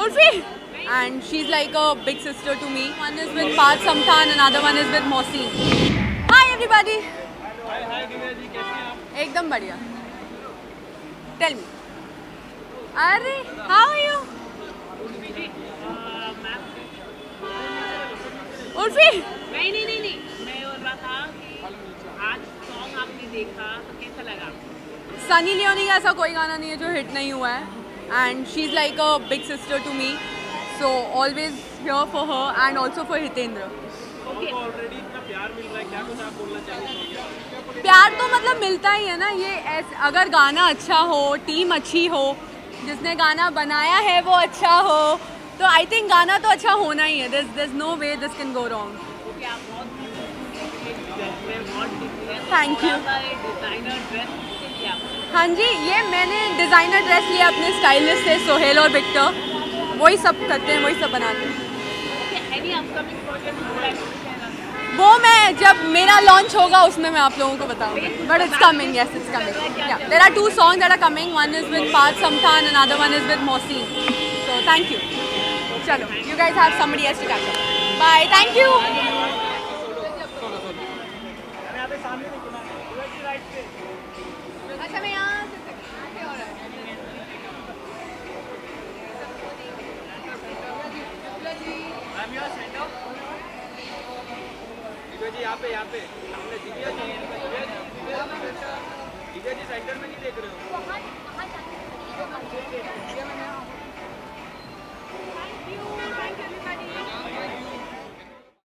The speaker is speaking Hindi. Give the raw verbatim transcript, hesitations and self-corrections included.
Urfi! And she's like a big sister to me. One is with Parth Samthan, another one is with Mohsin. Hi everybody! Hi, hi Divya ji, kaise hain aap? Ekdam badhiya. Tell me. Arre, how are you? Urfi ji, ma'am. Urfi! नहीं नहीं नहीं नहीं, मैं बोल रहा था कि आज सॉन्ग आपने देखा तो कैसा लगा? सनी लियोनी का ऐसा कोई गाना नहीं है जो हिट नहीं हुआ है and she is like a big sister to me so always here for her and also for Hitendra. Okay. Already इतना प्यार मिल रहा है, क्या कुछ आप बोलना चाहेंगे? प्यार तो मतलब मिलता ही है ना, ये ऐस, अगर गाना अच्छा हो, टीम अच्छी हो, जिसने गाना बनाया है वो अच्छा हो, तो आई थिंक गाना तो अच्छा होना ही है. There's there's no way this can go wrong. Okay, आप बहुत Thank you. डिजाइनर ड्रेस लिया? हाँ जी, ये मैंने डिज़ाइनर ड्रेस लिया अपने स्टाइलिस्ट से सोहेल और विक्टर. वही सब करते हैं, वही सब बनाते हैं. okay, वो मैं जब मेरा लॉन्च होगा उसमें मैं आप लोगों को बताऊंगी. But it's coming, yes it's coming. There are two songs that are coming, one is with Parth Samthaan, another one is with Mohsin. So thank you. चलो, you guys have somebody else to catch up. Bye, thank you. अच्छा, मैं यहाँ यहाँ पे यहाँ पे सामने दिव्या जी दिव्या जी सेंटर में नहीं देख रहे हो?